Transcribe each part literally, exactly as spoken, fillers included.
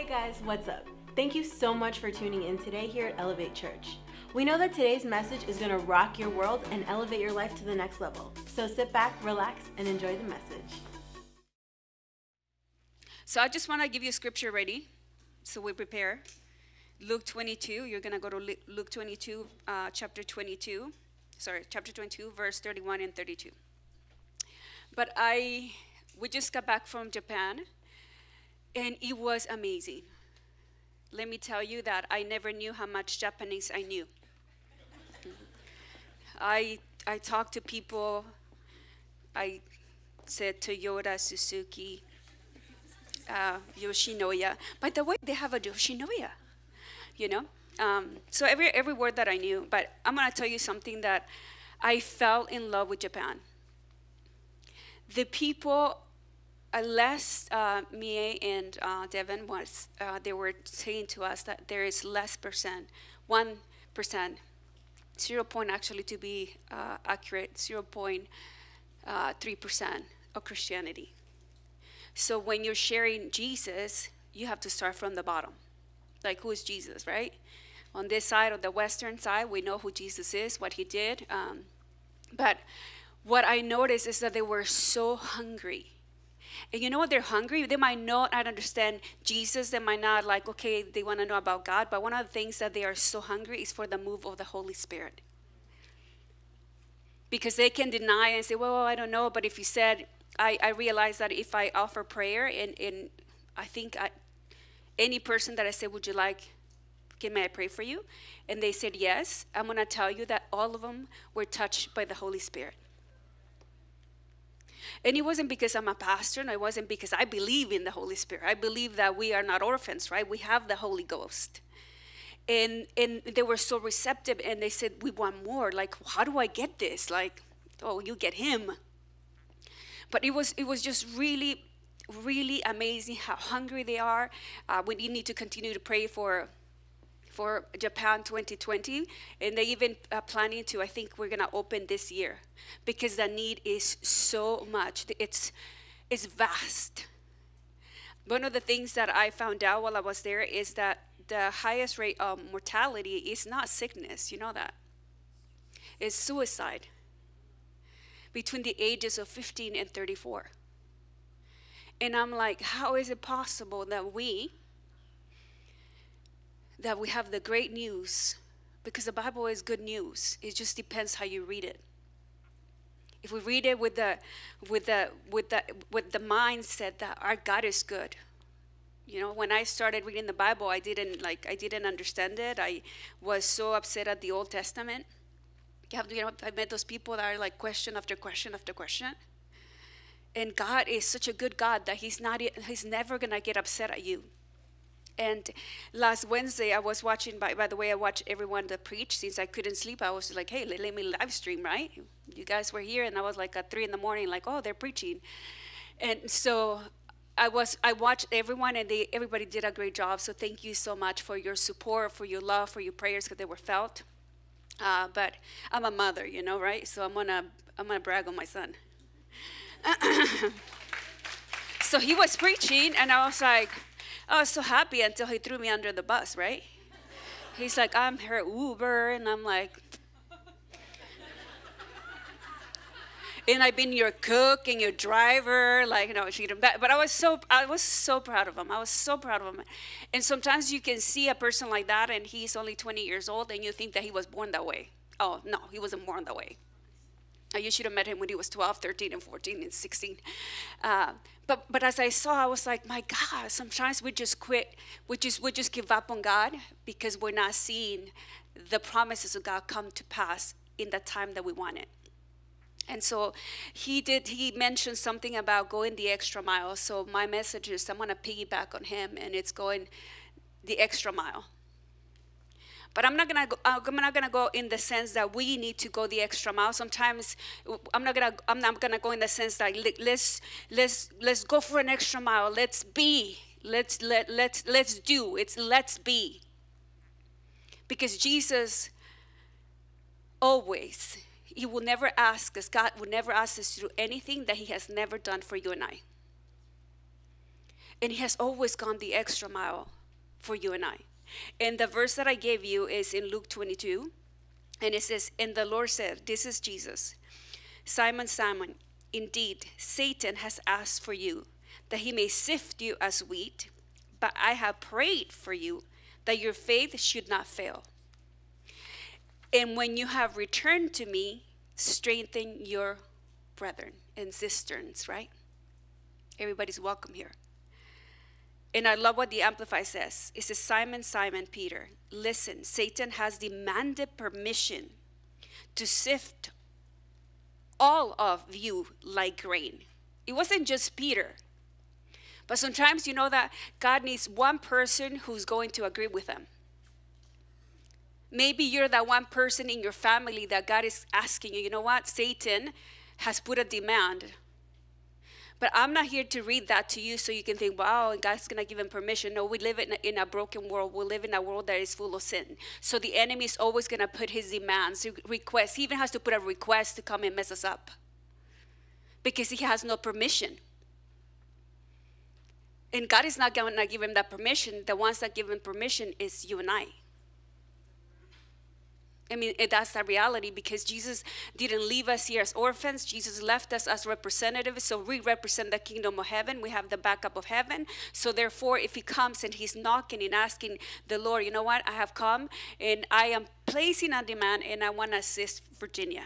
Hey guys, what's up? Thank you so much for tuning in today here at Elevate Church. We know that today's message is going to rock your world and elevate your life to the next level. So sit back, relax, and enjoy the message. So I just want to give you scripture ready, so we prepare. Luke twenty-two, you're going to go to Luke twenty-two, uh, chapter twenty-two, sorry, chapter twenty-two, verse thirty-one and thirty-two. But I, we just got back from Japan, and it was amazing. Let me tell you that I never knew how much Japanese I knew. I, I talked to people. I said Toyota, Suzuki, uh, Yoshinoya. By the way, they have a Yoshinoya, you know? Um, so every, every word that I knew, but I'm gonna tell you something that I fell in love with Japan. The people, unless uh, Mie and uh, Devin was, uh, they were saying to us that there is less percent, one percent, zero point actually to be uh, accurate, zero point three percent of Christianity. So when you're sharing Jesus, you have to start from the bottom. Like, who is Jesus, right? On this side, on the Western side, we know who Jesus is, what he did, um, but what I noticed is that they were so hungry. And you know what, they're hungry. They might not understand Jesus. They might not, like, okay, they want to know about God. But one of the things that they are so hungry is for the move of the Holy Spirit. Because they can deny and say, well, well I don't know. But if you said, I, I realize that if I offer prayer, and, and I think I, any person that I say, would you like, can may I pray for you? And they said, yes. I'm going to tell you that all of them were touched by the Holy Spirit. And it wasn't because I'm a pastor, and it wasn't because I believe in the Holy Spirit. I believe that we are not orphans, right? We have the Holy Ghost. And and they were so receptive, and they said, we want more. Like, how do I get this? Like, oh, you get him. But it was, it was just really, really amazing how hungry they are. Uh, we need to continue to pray for for Japan twenty twenty, and they even are planning to, I think we're gonna open this year, because the need is so much, it's, it's vast. One of the things that I found out while I was there is that the highest rate of mortality is not sickness, you know that, it's suicide, between the ages of fifteen and thirty-four. And I'm like, how is it possible that we, that we have the great news, because the Bible is good news. It just depends how you read it. If we read it with the, with the, with the, with the mindset that our God is good. You know, when I started reading the Bible, I didn't like, I didn't understand it. I was so upset at the Old Testament. You have to, you know, I met those people that are like question after question after question. And God is such a good God that he's not, he's never gonna get upset at you. And last Wednesday, I was watching, by, by the way, I watched everyone that preached. Since I couldn't sleep, I was like, hey, let, let me live stream, right? You guys were here, and I was like at three in the morning, like, oh, they're preaching. And so I was, I watched everyone, and they, everybody did a great job. So thank you so much for your support, for your love, for your prayers, because they were felt. Uh, but I'm a mother, you know, right? So I'm gonna, I'm gonna brag on my son. So he was preaching, and I was like, I was so happy until he threw me under the bus, right? He's like, I'm her Uber, and I'm like, and I've been your cook and your driver, like, you know, she didn't. But I was so, I was so proud of him. I was so proud of him. And sometimes you can see a person like that, and he's only twenty years old, and you think that he was born that way. Oh no, he wasn't born that way. You should have met him when he was twelve, thirteen, and fourteen, and sixteen. Uh, but but as I saw, I was like, my God, sometimes we just quit. We just, we just give up on God because we're not seeing the promises of God come to pass in the time that we want it. And so he did, he mentioned something about going the extra mile. So my message is, I'm going to piggyback on him, and it's going the extra mile. But I'm not gonna go, I'm not gonna go in the sense that we need to go the extra mile. Sometimes I'm not gonna I'm not gonna go in the sense that let's let's let's go for an extra mile. Let's be. Let's let let's let's do. It's let's be. Because Jesus always, he will never ask us, God will never ask us to do anything that he has never done for you and I. And he has always gone the extra mile for you and I. And the verse that I gave you is in Luke twenty-two. And it says, and the Lord said, this is Jesus, Simon, Simon, indeed, Satan has asked for you, that he may sift you as wheat, but I have prayed for you, that your faith should not fail. And when you have returned to me, strengthen your brethren and sisters, right? Everybody's welcome here. And I love what the Amplify says. It says, Simon, Simon, Peter, listen, Satan has demanded permission to sift all of you like grain. It wasn't just Peter. But sometimes you know that God needs one person who's going to agree with him. Maybe you're that one person in your family that God is asking you, you know what, Satan has put a demand. But I'm not here to read that to you so you can think, wow, God's going to give him permission. No, we live in a, in a broken world. We live in a world that is full of sin. So the enemy is always going to put his demands, requests. He even has to put a request to come and mess us up because he has no permission. And God is not going to give him that permission. The ones that give him permission is you and I. I mean, that's the reality, because Jesus didn't leave us here as orphans. Jesus left us as representatives, so we represent the kingdom of heaven. We have the backup of heaven. So therefore, if he comes and he's knocking and asking the Lord, you know what, I have come, and I am placing a demand, and I want to assist Virginia.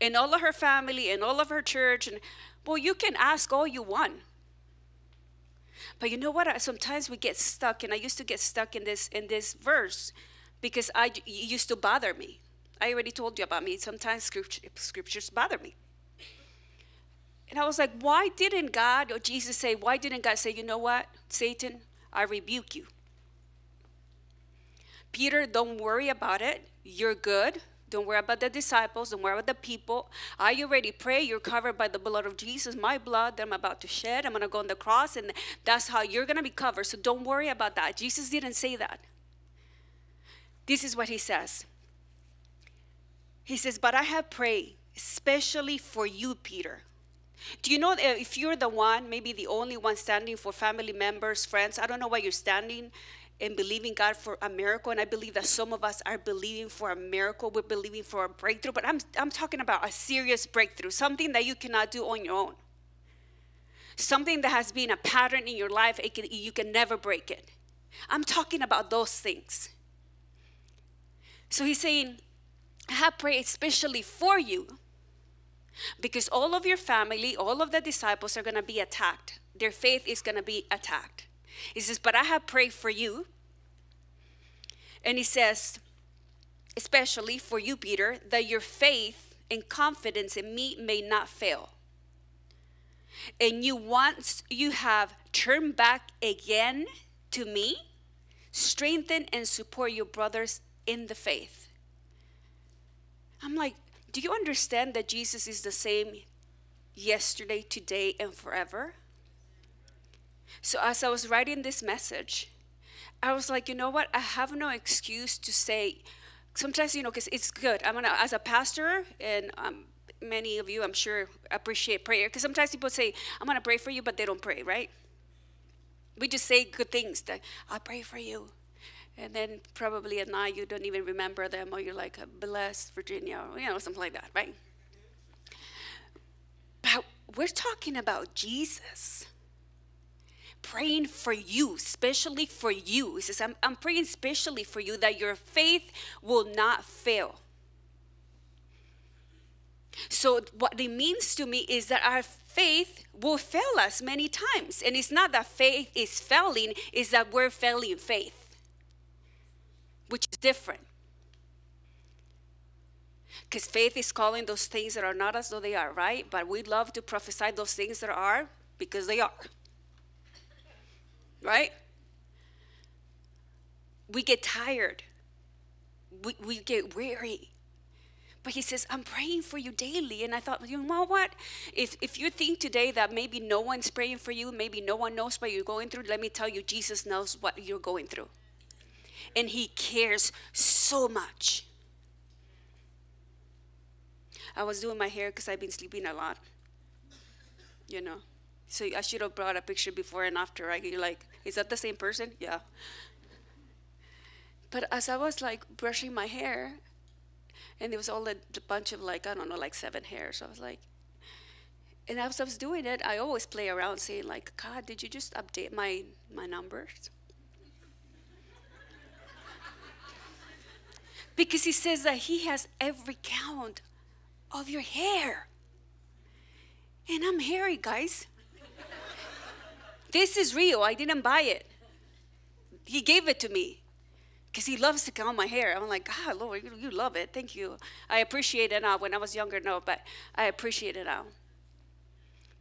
And all of her family, and all of her church, and well, you can ask all you want. But you know what, sometimes we get stuck, and I used to get stuck in this, in this verse, because I, it used to bother me. I already told you about me. Sometimes scripture, scriptures bother me. And I was like, why didn't God or Jesus say, why didn't God say, you know what, Satan, I rebuke you. Peter, don't worry about it. You're good. Don't worry about the disciples. Don't worry about the people. I already pray you're covered by the blood of Jesus, my blood that I'm about to shed. I'm going to go on the cross, and that's how you're going to be covered. So don't worry about that. Jesus didn't say that. This is what he says. He says, but I have prayed especially for you, Peter. Do you know if you're the one, maybe the only one standing for family members, friends, I don't know why you're standing and believing God for a miracle, and I believe that some of us are believing for a miracle, we're believing for a breakthrough, but I'm, I'm talking about a serious breakthrough, something that you cannot do on your own. Something that has been a pattern in your life, it can, you can never break it. I'm talking about those things. So he's saying, I have prayed especially for you, because all of your family, all of the disciples are going to be attacked. Their faith is going to be attacked. He says, but I have prayed for you. And he says, especially for you, Peter, that your faith and confidence in me may not fail. And you, once you have turned back again to me, strengthen and support your brothers in the faith. I'm like, do you understand that Jesus is the same yesterday, today, and forever? So as I was writing this message, I was like, you know what? I have no excuse to say, sometimes, you know, because it's good. I'm gonna, as a pastor, and um, many of you, I'm sure, appreciate prayer, because sometimes people say, I'm gonna pray for you, but they don't pray, right? We just say good things, that I'll pray for you. And then probably at night you don't even remember them, or you're like, bless Virginia, or you know, something like that, right? But we're talking about Jesus praying for you, especially for you. He says, I'm, I'm praying especially for you that your faith will not fail. So what it means to me is that our faith will fail us many times. And it's not that faith is failing, it's that we're failing faith, which is different. Because faith is calling those things that are not as though they are, right? But we love to prophesy those things that are because they are, right? We get tired. We, we get weary. But he says, I'm praying for you daily. And I thought, you know what? If, if you think today that maybe no one's praying for you, maybe no one knows what you're going through, let me tell you, Jesus knows what you're going through. And he cares so much. I was doing my hair because I've been sleeping a lot. You know, So I should have brought a picture before and after, right? You're like, is that the same person? Yeah. But as I was like brushing my hair, and there was all a bunch of like, I don't know, like seven hairs. So I was like, and as I was doing it, I always play around saying like, God, did you just update my, my numbers? Because he says that he has every count of your hair. And I'm hairy, guys. This is real. I didn't buy it. He gave it to me because he loves to count my hair. I'm like, God, Lord, you, you love it. Thank you. I appreciate it now. When I was younger, no, but I appreciate it now.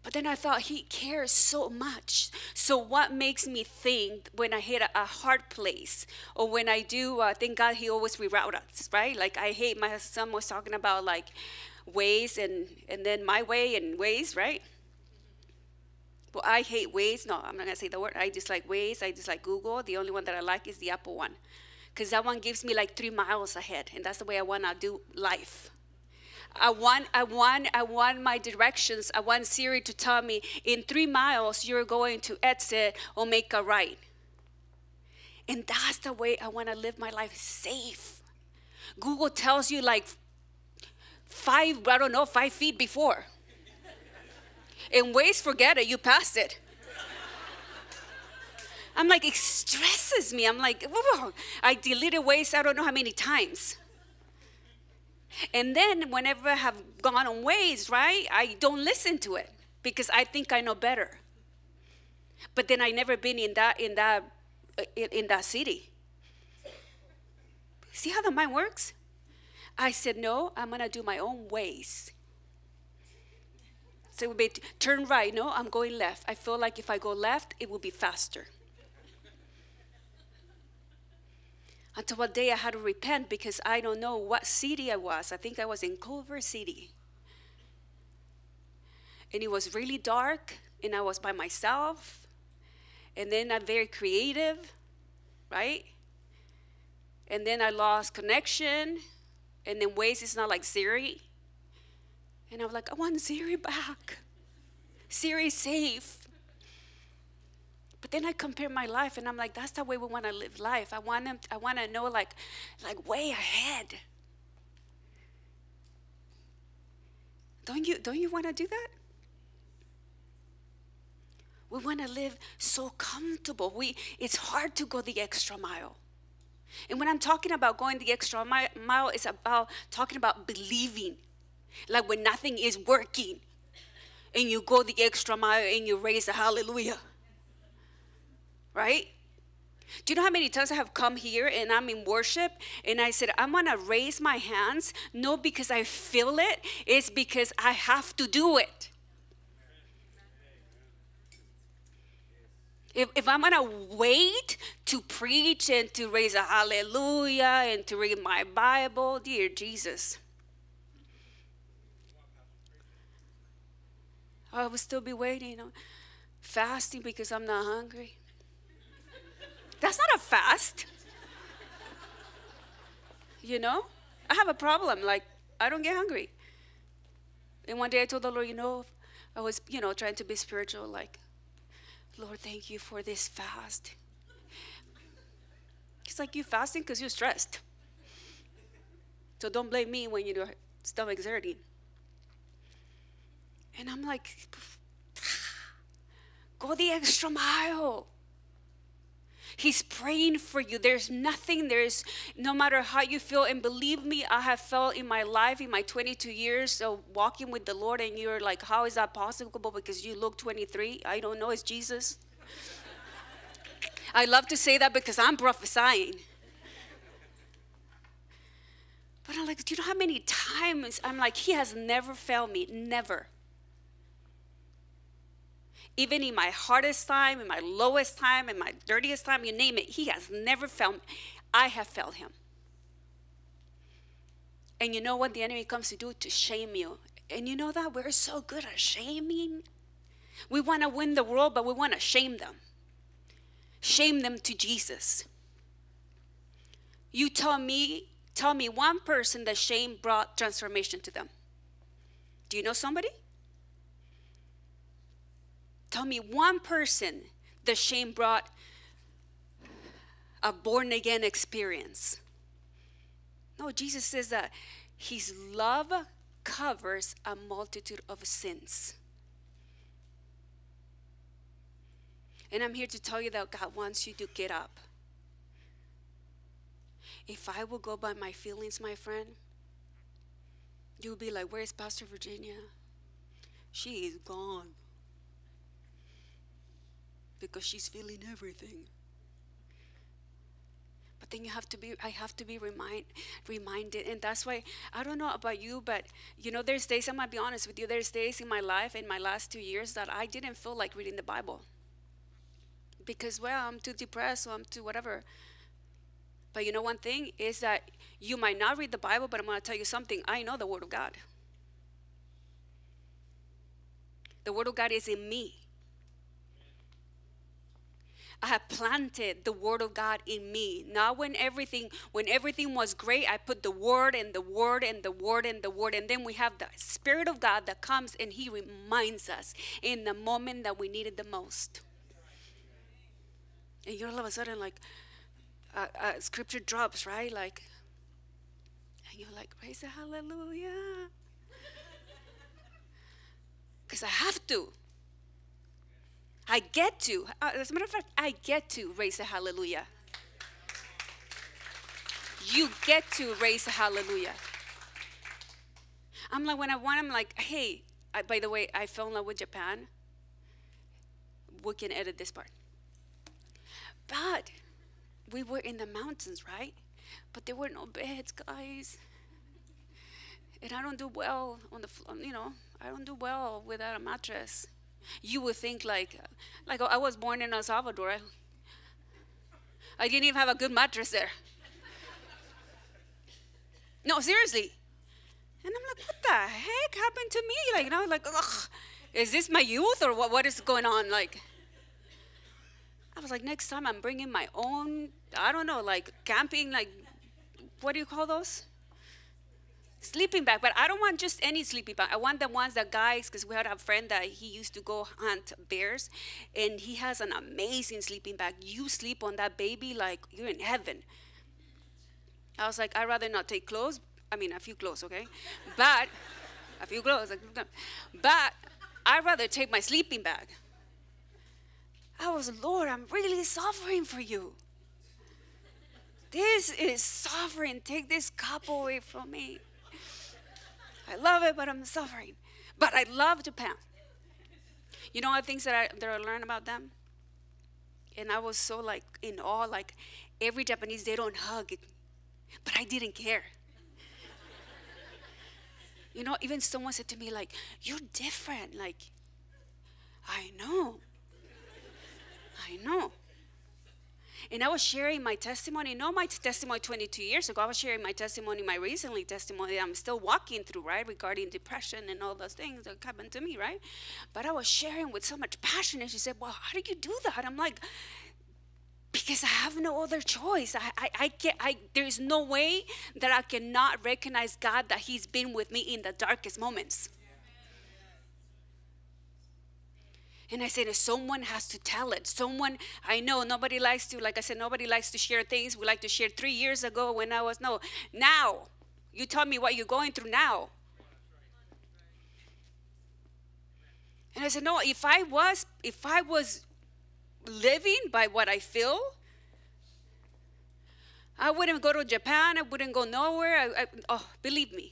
But then I thought, he cares so much. So what makes me think when I hit a, a hard place, or when I do, uh, thank God he always reroutes us, right? Like I hate, my son was talking about like Waze and, and then my way and Waze, right? Well, I hate Waze. No, I'm not gonna say the word. I dislike Waze, I dislike Google. The only one that I like is the Apple one. Because that one gives me like three miles ahead, and that's the way I wanna do life. I want, I want, I want my directions. I want Siri to tell me, in three miles, you're going to exit or make a right. And that's the way I want to live my life, safe. Google tells you like five, I don't know, five feet before. And Waze, forget it, you passed it. I'm like, it stresses me. I'm like, whoa. I deleted Waze, I don't know how many times. And then whenever I have gone on Waze, right, I don't listen to it because I think I know better. But then I never been in that, in that, in that city. See how the mind works? I said, no, I'm going to do my own ways. So it would be turn right. No, I'm going left. I feel like if I go left, it will be faster. Until one day I had to repent because I don't know what city I was. I think I was in Culver City. And it was really dark, and I was by myself. And then I'm very creative, right? And then I lost connection. And then Waze is not like Siri. And I was like, I want Siri back. Siri's safe. But then I compare my life, and I'm like, that's the way we want to live life. I want to, I want to know, like, like way ahead. Don't you, don't you want to do that? We want to live so comfortable. We, it's hard to go the extra mile. And when I'm talking about going the extra mile, mile it's about talking about believing, like when nothing is working, and you go the extra mile and you raise a hallelujah. Right? Do you know how many times I have come here and I'm in worship and I said, I'm going to raise my hands, not because I feel it, it's because I have to do it. If, if I'm going to wait to preach and to raise a hallelujah and to read my Bible, dear Jesus, I will still be waiting on fasting because I'm not hungry. That's not a fast. You know? I have a problem. Like, I don't get hungry. And one day I told the Lord, you know, I was, you know, trying to be spiritual. Like, Lord, thank you for this fast. It's like, you're fasting because you're stressed. So don't blame me when your stomach's hurting. And I'm like, go the extra mile. He's praying for you. There's nothing, there's no matter how you feel. And believe me, I have felt in my life, in my twenty-two years of walking with the Lord, and you're like, how is that possible? Because you look twenty-three. I don't know, it's Jesus. I love to say that because I'm prophesying. But I'm like, do you know how many times I'm like, he has never failed me, never. Even in my hardest time, in my lowest time, in my dirtiest time, you name it, he has never failed me. I have failed him. And you know what the enemy comes to do? To shame you. And you know that? We're so good at shaming. We want to win the world, but we want to shame them. Shame them to Jesus. You tell me, tell me one person that shame brought transformation to them. Do you know somebody? Tell me one person the shame brought a born-again experience. No, Jesus says that his love covers a multitude of sins. And I'm here to tell you that God wants you to get up. If I will go by my feelings, my friend, you'll be like, where's Pastor Virginia? She is gone. Because she's feeling everything. But then you have to be, I have to be remind, reminded. And that's why, I don't know about you, but you know, there's days, I'm going to be honest with you, there's days in my life, in my last two years, that I didn't feel like reading the Bible. Because, well, I'm too depressed, or I'm too whatever. But you know one thing is that you might not read the Bible, but I'm going to tell you something. I know the Word of God. The Word of God is in me. I have planted the Word of God in me. Not when everything, when everything was great, I put the Word and the Word and the Word and the Word. And then we have the Spirit of God that comes and He reminds us in the moment that we need it the most. And you're all of a sudden like, Uh, uh, scripture drops, right? Like, and you're like, praise the hallelujah. Because I have to. I get to. Uh, as a matter of fact, I get to raise a hallelujah. You get to raise a hallelujah. I'm like, when I want, I'm like, hey, I, by the way, I fell in love with Japan. We can edit this part. But we were in the mountains, right? But there were no beds, guys. And I don't do well on the floor, you know, I don't do well without a mattress. You would think like, like I was born in El Salvador. I, I didn't even have a good mattress there. No, seriously. And I'm like, what the heck happened to me? Like, and I was like, ugh, is this my youth or what? What is going on? Like, I was like, next time I'm bringing my own, I don't know, like camping, like, what do you call those? Sleeping bag. But I don't want just any sleeping bag. I want the ones that guys, because we had a friend that he used to go hunt bears, and he has an amazing sleeping bag. You sleep on that baby like you're in heaven. I was like, I'd rather not take clothes. I mean, a few clothes, okay? But, a few clothes. But I'd rather take my sleeping bag. I was, Lord, I'm really suffering for you. This is suffering. Take this cup away from me. I love it, but I'm suffering. But I love Japan. You know what things that I, that I learned about them? And I was so like in awe, like every Japanese, they don't hug. But I didn't care. You know, even someone said to me like, you're different. Like, I know. I know. And I was sharing my testimony, not my testimony twenty-two years ago. I was sharing my testimony, my recently testimony that I'm still walking through, right, regarding depression and all those things that happened to me, right? But I was sharing with so much passion, and she said, well, how do you do that? I'm like, because I have no other choice. I, I, I can't, I, there's no way that I cannot recognize God, that He's been with me in the darkest moments. And I said, someone has to tell it. Someone, I know nobody likes to, like I said, nobody likes to share things. We like to share three years ago when I was, no, now. You tell me what you're going through now. And I said, no, if I was, if I was living by what I feel, I wouldn't go to Japan. I wouldn't go nowhere. I, I, oh, believe me.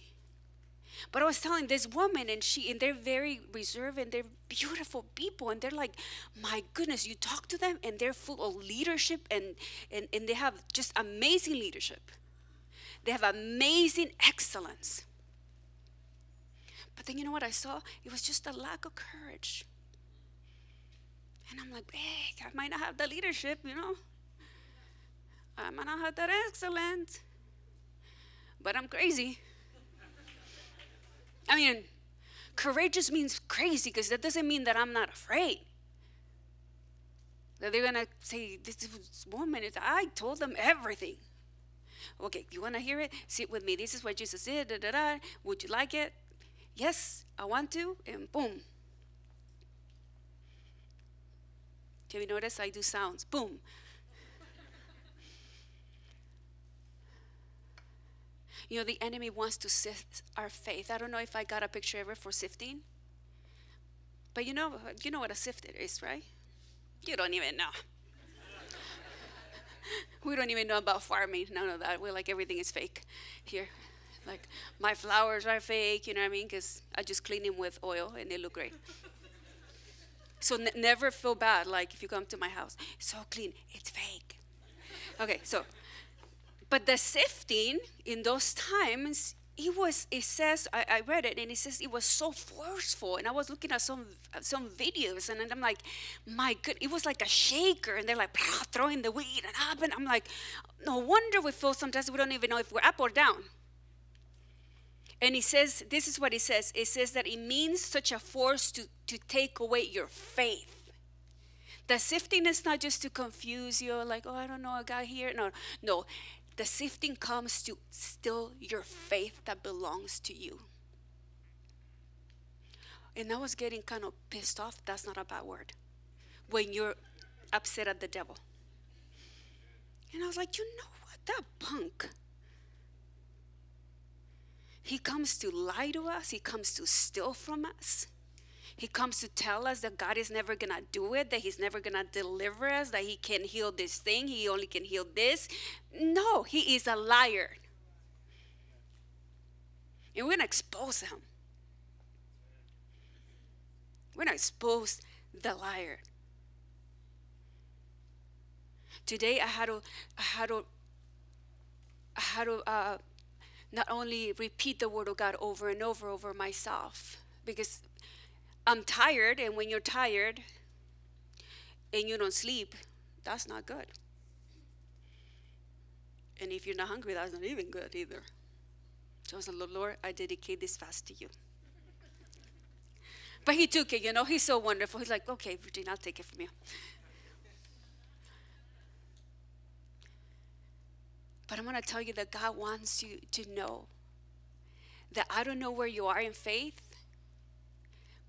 But I was telling this woman, and she, and they're very reserved, and they're beautiful people, and they're like, my goodness, you talk to them, and they're full of leadership, and, and, and they have just amazing leadership. They have amazing excellence. But then you know what I saw? It was just a lack of courage. And I'm like, hey, I might not have the leadership, you know. I might not have that excellence, but I'm crazy. I mean, courageous means crazy, because that doesn't mean that I'm not afraid. That they're going to say, this woman, is, I told them everything. Okay, you want to hear it? Sit with me. This is what Jesus did. Da, da, da. Would you like it? Yes, I want to. And boom. Can you notice I do sounds? Boom. You know, the enemy wants to sift our faith. I don't know if I got a picture ever for sifting. But you know, you know what a sift is, right? You don't even know. We don't even know about farming, none of that. We're like, everything is fake here. Like, my flowers are fake, you know what I mean? Because I just clean them with oil and they look great. So n never feel bad, like, if you come to my house. It's so clean, it's fake. Okay, so, but the sifting in those times, it was, it says, I, I read it, and it says it was so forceful. And I was looking at some some videos, and then I'm like, my good, it was like a shaker. And they're like, throwing the weed and up. And I'm like, no wonder we feel sometimes we don't even know if we're up or down. And it says, this is what it says. It says that it means such a force to, to take away your faith. The sifting is not just to confuse you, like, oh, I don't know, I got here. No, no. The sifting comes to still your faith that belongs to you. And I was getting kind of pissed off. That's not a bad word. When you're upset at the devil. And I was like, you know what? That punk. He comes to lie to us. He comes to steal from us. He comes to tell us that God is never going to do it, that he's never going to deliver us, that he can't heal this thing, he only can heal this. No, he is a liar. And we're going to expose him. We're going to expose the liar. Today I had to, I had to, I had to uh, not only repeat the word of God over and over over myself, because I'm tired, and when you're tired and you don't sleep, that's not good. And if you're not hungry, that's not even good either. So I was like, Lord, I dedicate this fast to you. But he took it, you know, he's so wonderful. He's like, okay, Virginia, I'll take it from you. But I'm going to tell you that God wants you to know that I don't know where you are in faith,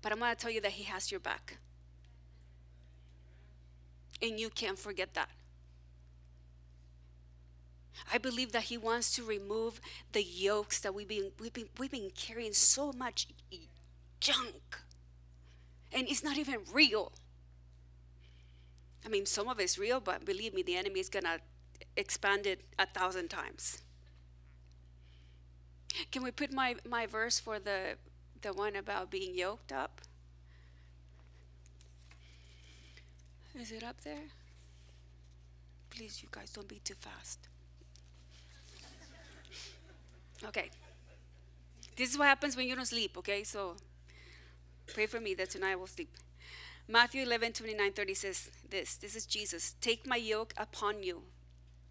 but I'm going to tell you that he has your back. And you can't forget that. I believe that he wants to remove the yokes that we've been, we've been, we've been carrying, so much junk. And it's not even real. I mean, some of it's real, but believe me, the enemy is going to expand it a thousand times. Can we put my, my verse for the... the one about being yoked up? Is it up there? Please, you guys, don't be too fast. Okay. This is what happens when you don't sleep, okay? So pray for me that tonight I will sleep. Matthew eleven, twenty-nine, thirty says this. This is Jesus. Take my yoke upon you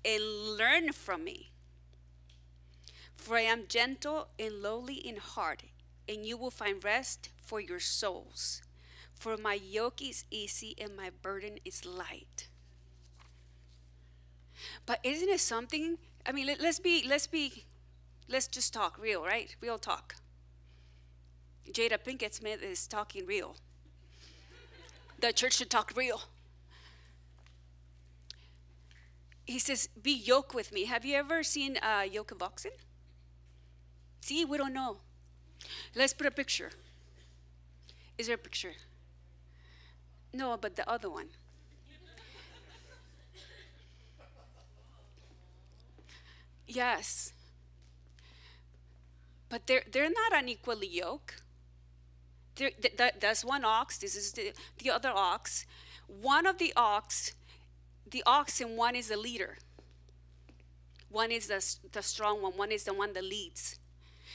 and learn from me. For I am gentle and lowly in heart, and you will find rest for your souls. For my yoke is easy and my burden is light. But isn't it something? I mean, let, let's be, let's be, let's just talk real, right? Real talk. Jada Pinkett Smith is talking real. The church should talk real. He says, be yoked with me. Have you ever seen uh, yoke boxing? See, we don't know. Let's put a picture. Is there a picture? No, but the other one. Yes. But they're, they're not unequally yoked. Th th that's one ox. This is the, the other ox. One of the ox, the ox in one is the leader. One is the, the strong one. One is the one that leads.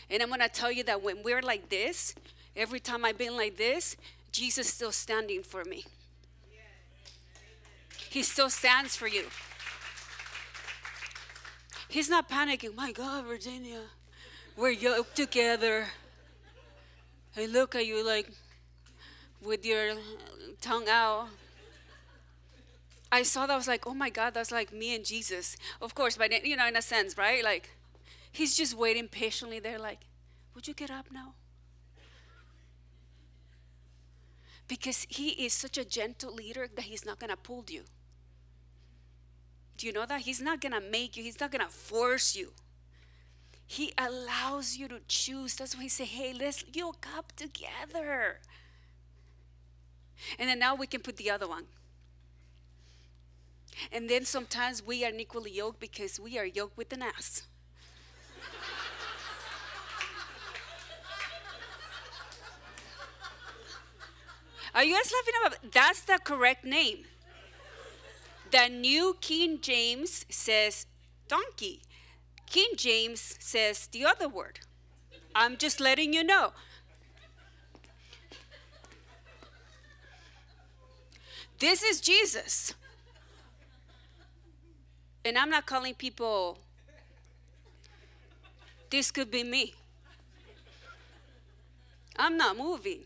And I'm going to tell you that when we're like this, every time I've been like this, Jesus is still standing for me. He still stands for you. He's not panicking. My God, Virginia, we're yoked together. I look at you like with your tongue out. I saw that. I was like, oh, my God, that's like me and Jesus. Of course, but, you know, in a sense, right? Like, he's just waiting patiently there like, would you get up now? because he is such a gentle leader that he's not going to pull you. Do you know that? He's not going to make you. He's not going to force you. He allows you to choose. That's why he said, hey, let's yoke up together. And then now we can put the other one. And then sometimes we are equally yoked because we are yoked with an ass. Are you guys laughing about? That's the correct name. The New King James says donkey. King James says the other word. I'm just letting you know. This is Jesus. And I'm not calling people, this could be me. I'm not moving.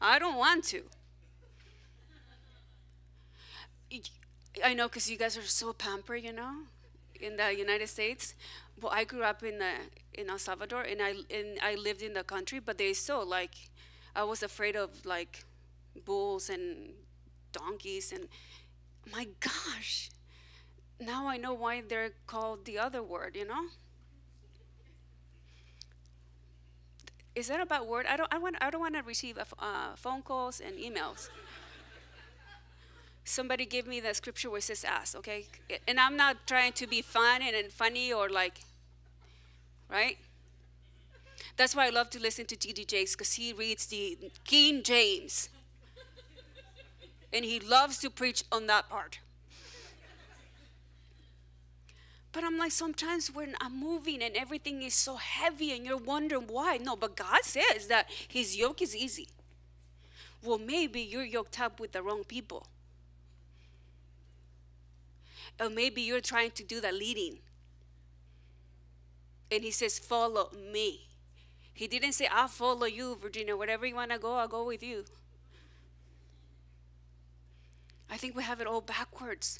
I don't want to. I know, because you guys are so pampered, you know, in the United States. Well, I grew up in the in El Salvador, and I and I lived in the country, but they so like, I was afraid of like, bulls and donkeys, and my gosh, now I know why they're called the other word. You know, is that about word? I don't. I want. I don't want to receive uh, phone calls and emails. Somebody give me the scripture where it says ass, okay? And I'm not trying to be fun and, and funny or like, right? That's why I love to listen to T D Jakes, because he reads the King James. And he loves to preach on that part. But I'm like, sometimes when I'm moving and everything is so heavy and you're wondering why. No, but God says that his yoke is easy. Well, maybe you're yoked up with the wrong people. Or maybe you're trying to do the leading. And he says, follow me. He didn't say, I'll follow you, Virginia. Wherever you want to go, I'll go with you. I think we have it all backwards.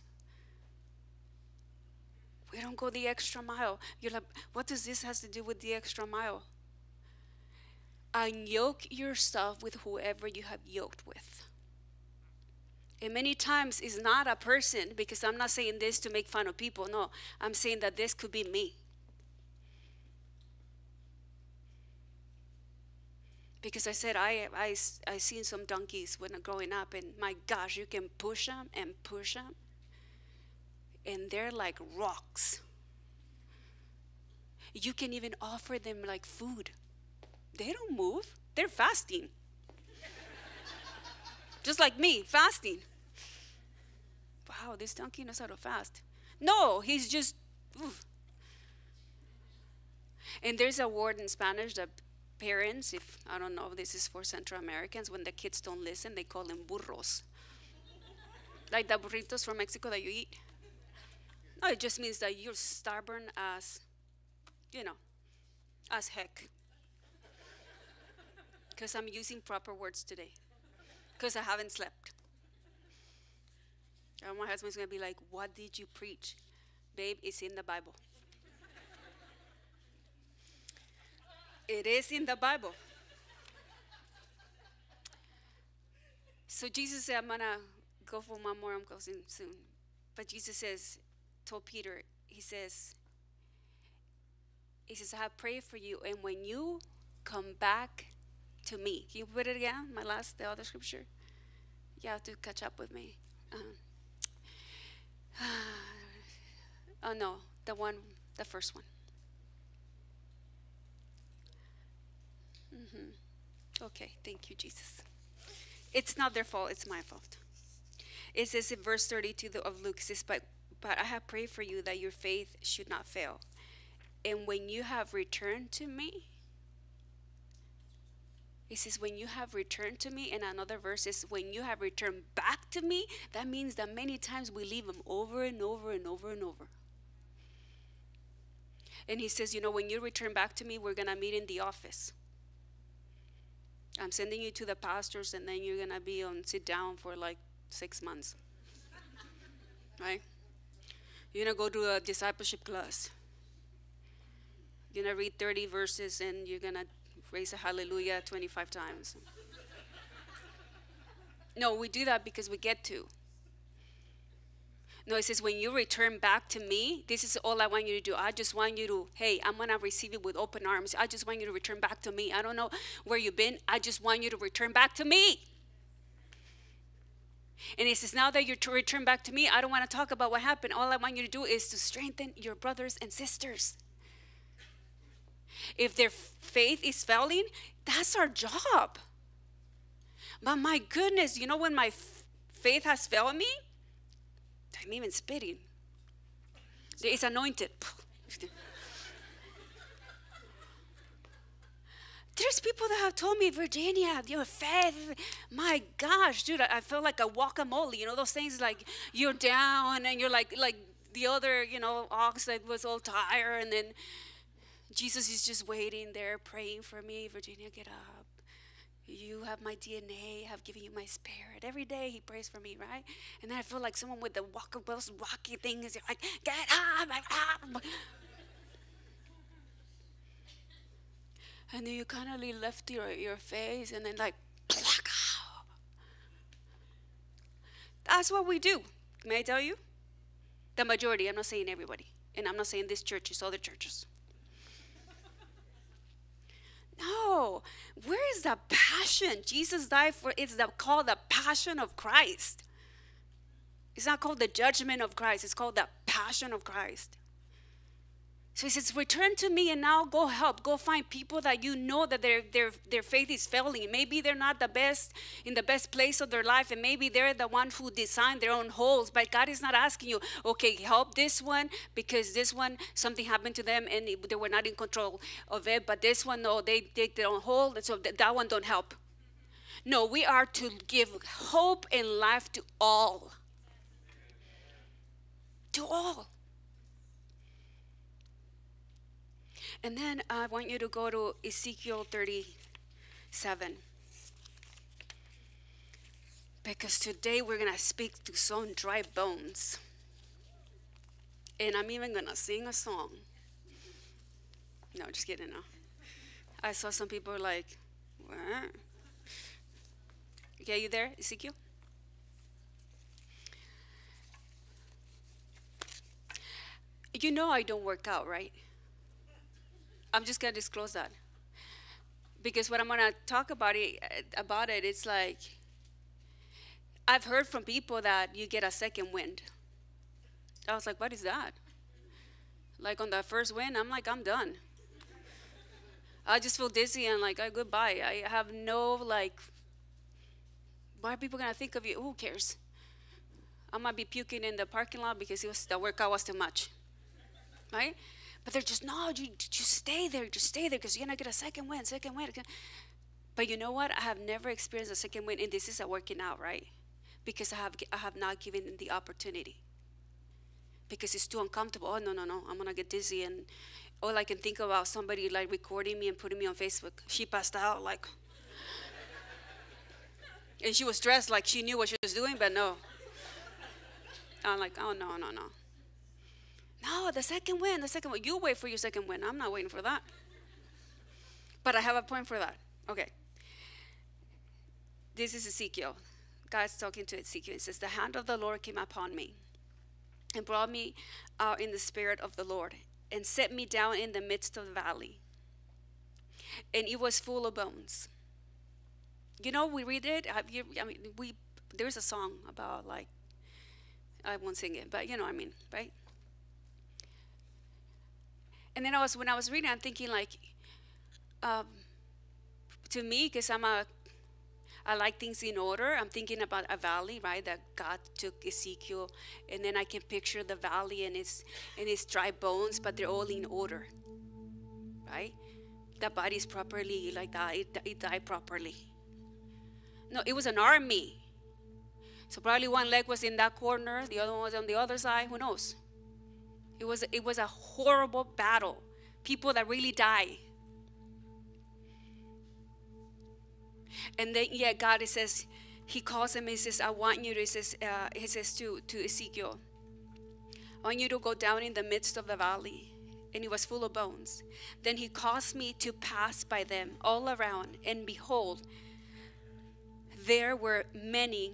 We don't go the extra mile. You're like, what does this have to do with the extra mile? Unyoke yourself with whoever you have yoked with. And many times it's not a person, because I'm not saying this to make fun of people. No, I'm saying that this could be me. Because I said, I I, I seen some donkeys when growing up, and my gosh, you can push them and push them. And they're like rocks. You can even offer them like food. They don't move. They're fasting. Just like me, fasting. Wow, this donkey knows how to fast. No, he's just, oof. And there's a word in Spanish that parents, if I don't know if this is for Central Americans, when the kids don't listen, they call them burros. Like the burritos from Mexico that you eat. No, it just means that you're stubborn as, you know, as heck. Because I'm using proper words today. Because I haven't slept. And my husband's going to be like, what did you preach? Babe, it's in the Bible. It is in the Bible. So Jesus said, I'm going to go for one more. I'm closing soon. But Jesus says, told Peter, he says, he says, I have prayed for you. And when you come back to me. Can you put it again? My last, the other scripture. You have to catch up with me. Uh, oh no, the one, the first one. Mm-hmm. Okay, thank you, Jesus. It's not their fault, it's my fault. It says in verse thirty-two of Luke, it says, but, but I have prayed for you that your faith should not fail. And when you have returned to me, it says, when you have returned to me, and another verse is, when you have returned back to me, that means that many times we leave him over and over and over and over. And he says, you know, when you return back to me, we're going to meet in the office. I'm sending you to the pastors, and then you're going to be on sit down for like six months. Right? You're going to go to a discipleship class. You're going to read thirty verses, and you're going to raise a hallelujah twenty-five times. No, we do that because we get to. No, it says, when you return back to me, this is all I want you to do. I just want you to, hey, I'm going to receive you with open arms. I just want you to return back to me. I don't know where you've been. I just want you to return back to me. And it says, now that you're to return back to me, I don't want to talk about what happened. All I want you to do is to strengthen your brothers and sisters. If their faith is failing, that's our job. But my goodness, you know, when my f faith has failed me, I'm even spitting. There is anointed. There's people that have told me, Virginia, your faith, my gosh, dude, I, I feel like a guacamole. You know, those things like you're down and you're like, like the other, you know, ox that was all tired. And then Jesus is just waiting there praying for me. Virginia, get up. You have my D N A, I've given you my spirit. Every day he prays for me, right? And then I feel like someone with the walk, those rocky things, like, get up, get up. And then you kind of lift your, your face and then like, that's what we do. May I tell you? The majority, I'm not saying everybody. And I'm not saying this church, it's other churches. No, where is the passion? Jesus died for, it's the, called the passion of Christ. It's not called the judgment of Christ. It's called the passion of Christ. So he says, return to me and now go help. Go find people that you know that their, their, their faith is failing. Maybe they're not the best, in the best place of their life. And maybe they're the one who designed their own holes. But God is not asking you, okay, help this one because this one, something happened to them and they were not in control of it. But this one, no, they dig their own hole. And so that one don't help. No, we are to give hope and life to all. To all. And then I want you to go to Ezekiel thirty-seven. Because today we're going to speak to some dry bones. And I'm even going to sing a song. No, just kidding. No. I saw some people like, what? Okay, you there, Ezekiel? You know I don't work out, right? I'm just gonna disclose that because what I'm gonna talk about it about it it's like I've heard from people that you get a second wind. I was like, what is that? Like on that first wind, I'm like, I'm done. I just feel dizzy and like, oh, goodbye. I have no like. Why are people gonna think of you? Who cares? I might be puking in the parking lot because it was the workout was too much, right? But they're just, no, you, you stay there, just stay there, because you're going to get a second wind, second wind. But you know what? I have never experienced a second wind, and this is a working out, right? Because I have, I have not given them the opportunity. Because it's too uncomfortable. Oh, no, no, no, I'm going to get dizzy. And all I can think about somebody, like, recording me and putting me on Facebook. She passed out, like. And she was dressed like she knew what she was doing, but no. I'm like, oh, no, no, no. No, the second win, the second win. You wait for your second win. I'm not waiting for that. But I have a point for that. Okay. This is Ezekiel. God's talking to Ezekiel. It says, the hand of the Lord came upon me and brought me out in the spirit of the Lord and set me down in the midst of the valley. And it was full of bones. You know, we read it. Have you, I mean, we, there's a song about like, I won't sing it, but you know what I mean, right? And then I was, when I was reading, I'm thinking like, um, to me, because I'm a, I like things in order. I'm thinking about a valley, right? That God took Ezekiel, and then I can picture the valley and its and its dry bones, but they're all in order, right? The body's properly like that. It, it died properly. No, it was an army. So probably one leg was in that corner, the other one was on the other side. Who knows? It was, it was a horrible battle. People that really die. And then, yeah, God, it says, he calls him, he says, I want you to, he says, uh, he says to, to Ezekiel, I want you to go down in the midst of the valley. And it was full of bones. Then he caused me to pass by them all around. And behold, there were many,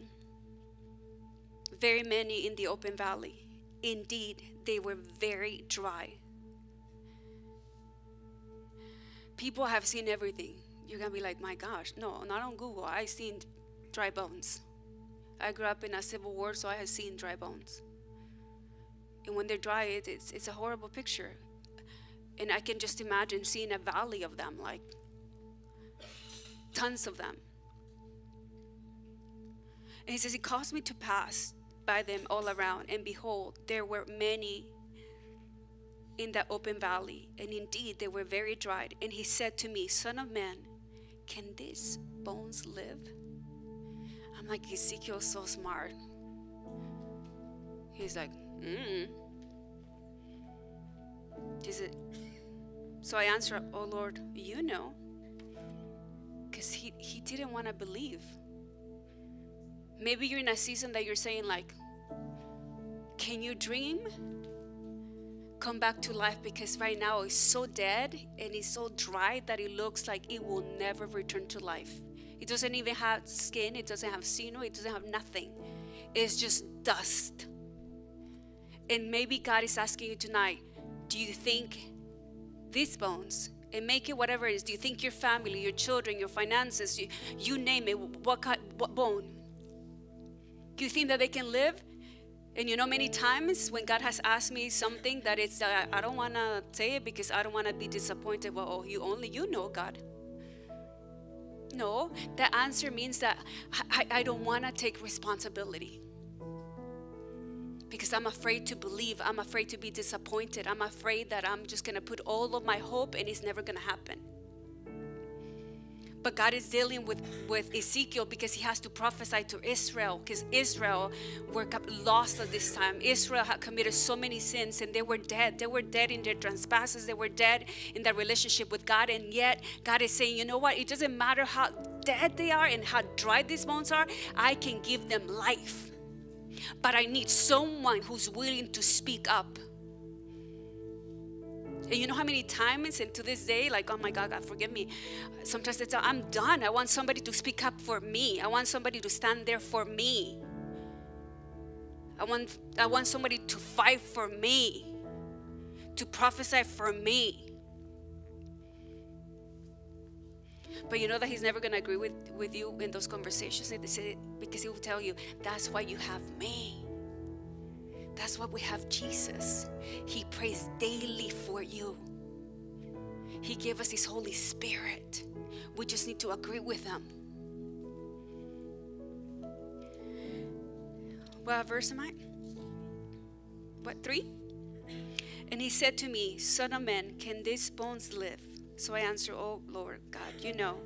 very many in the open valley. Indeed, they were very dry. People have seen everything. You're going to be like, my gosh, no, not on Google. I've seen dry bones. I grew up in a civil war, so I have seen dry bones. And when they're dry, it, it's, it's a horrible picture. And I can just imagine seeing a valley of them, like tons of them. And he says, it caused me to pass by them all around, and behold, there were many in that open valley, and indeed they were very dried. And he said to me, Son of man, can these bones live? I'm like, Ezekiel's so smart. He's like, mm. He said, so I answered, oh Lord, you know. Because he, he didn't want to believe. Maybe you're in a season that you're saying like, can you dream? Come back to life, because right now it's so dead and it's so dry that it looks like it will never return to life. It doesn't even have skin, it doesn't have sinew, it doesn't have nothing. It's just dust. And maybe God is asking you tonight, do you think these bones, and make it whatever it is, do you think your family, your children, your finances, you, you name it, what, kind, what bone? Do you think that they can live? And you know, many times when God has asked me something that it's, uh, I don't want to say it because I don't want to be disappointed. Well, oh, you only, you know, God. No, that answer means that I, I don't want to take responsibility. Because I'm afraid to believe. I'm afraid to be disappointed. I'm afraid that I'm just going to put all of my hope and it's never going to happen. But God is dealing with, with Ezekiel because he has to prophesy to Israel, because Israel were lost at this time. Israel had committed so many sins and they were dead. They were dead in their trespasses. They were dead in their relationship with God. And yet God is saying, you know what? It doesn't matter how dead they are and how dry these bones are. I can give them life. But I need someone who's willing to speak up. And you know how many times, and to this day, like, oh my God, God, forgive me. Sometimes it's, I'm done. I want somebody to speak up for me. I want somebody to stand there for me. I want, I want somebody to fight for me, to prophesy for me. But you know that he's never going to agree with, with you in those conversations, because he will tell you, that's why you have me. That's why we have Jesus. He prays daily for you. He gave us His Holy Spirit. We just need to agree with Him. What verse am I? What, three? And he said to me, Son of man, can these bones live? So I answered, oh Lord God, you know.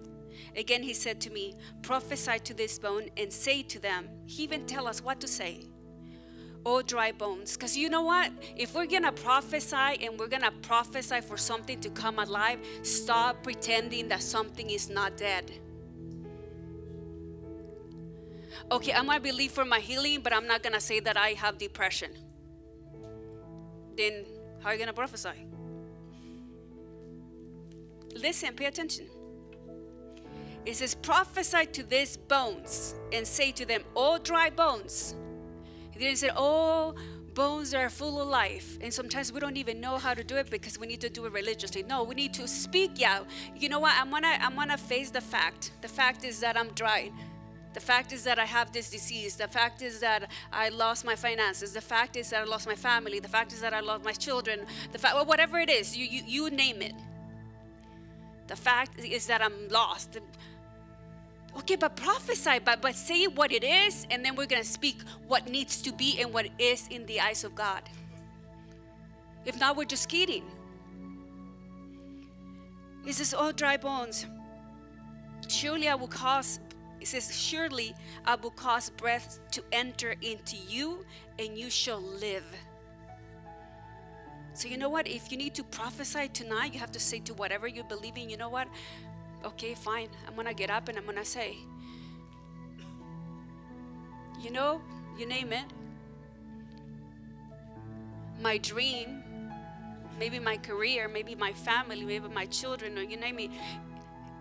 Again he said to me, prophesy to this bone and say to them. He even tell us what to say. Oh, dry bones. Because you know what? If we're going to prophesy and we're going to prophesy for something to come alive, stop pretending that something is not dead. Okay, I'm going to believe for my healing, but I'm not going to say that I have depression. Then how are you going to prophesy? Listen, pay attention. It says, prophesy to these bones and say to them, oh, dry bones. He didn't say, oh, bones are full of life. And sometimes we don't even know how to do it because we need to do it religiously. No, we need to speak. Yeah, you know what? I'm gonna, I'm gonna face the fact. The fact is that I'm dry. The fact is that I have this disease. The fact is that I lost my finances. The fact is that I lost my family. The fact is that I lost my children. The fact, well, whatever it is, you, you, you name it. The fact is that I'm lost. Okay, but prophesy, but, but say what it is, and then we're going to speak what needs to be and what is in the eyes of God. If not, we're just kidding. It says, oh, dry bones, surely I will cause, it says, surely I will cause breath to enter into you, and you shall live. So you know what? If you need to prophesy tonight, you have to say to whatever you believe in, you know what? Okay, fine. I'm going to get up and I'm going to say, you know, you name it. My dream, maybe my career, maybe my family, maybe my children, or you name it.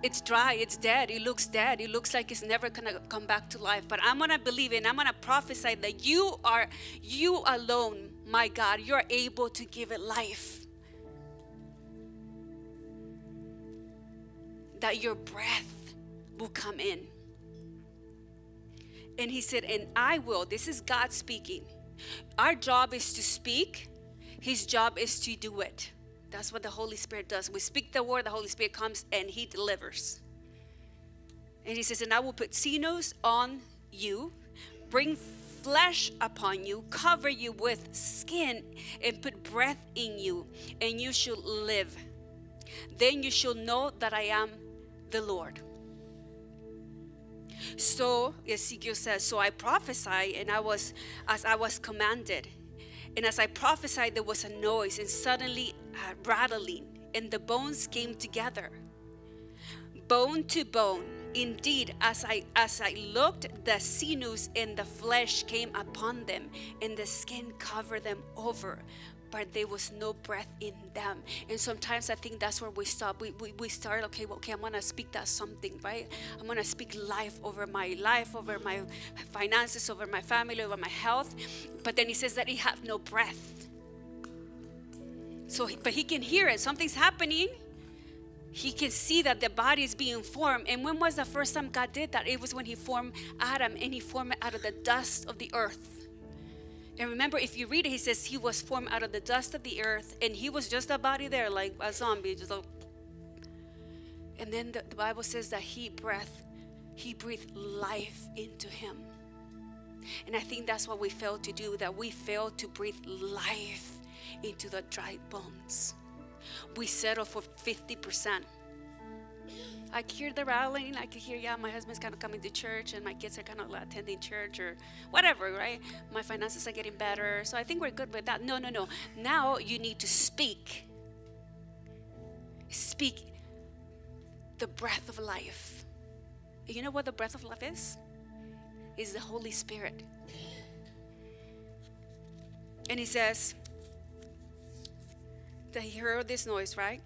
it's dry, it's dead, it looks dead, it looks like it's never gonna come back to life. But I'm gonna believe it, and I'm gonna prophesy that you are, you alone, my God, you're able to give it life. That your breath will come in. And he said, and I will, this is God speaking. Our job is to speak, his job is to do it. That's what the Holy Spirit does. We speak the word, the Holy Spirit comes and he delivers. And he says, and I will put sinews on you, bring flesh upon you, cover you with skin, and put breath in you, and you shall live. Then you shall know that I am the Lord. So Ezekiel says, so I prophesied, and I was as I was commanded. And as I prophesied, there was a noise, and suddenly a rattling, and the bones came together, bone to bone. Indeed, as I as I looked, the sinews and the flesh came upon them, and the skin covered them over. But there was no breath in them. And sometimes I think that's where we stop. We, we, we start, okay, well, okay, I'm going to speak that something, right? I'm going to speak life over my life, over my finances, over my family, over my health. But then he says that he have no breath. So, he, but he can hear it. Something's happening. He can see that the body is being formed. And when was the first time God did that? It was when he formed Adam, and he formed it out of the dust of the earth. And remember, if you read it, he says he was formed out of the dust of the earth, and he was just a body there, like a zombie, just like. And then the, the Bible says that he breathed, he breathed life into him. And I think that's what we fail to do, that we fail to breathe life into the dry bones. We settle for fifty percent. I hear the rattling. I can hear, yeah, my husband's kind of coming to church, and my kids are kind of attending church or whatever, right? My finances are getting better, so I think we're good with that. No, no, no. Now you need to speak. Speak the breath of life. You know what the breath of life is? It's the Holy Spirit. And he says that he heard this noise, right?